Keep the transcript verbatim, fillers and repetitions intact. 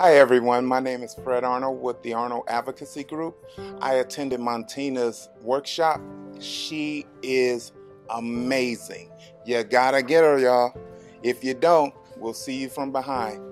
Hi everyone, my name is Fred Arnold with the Arnold Advocacy Group. I attended Montina's workshop. She is amazing. You gotta get her, y'all. If you don't, we'll see you from behind.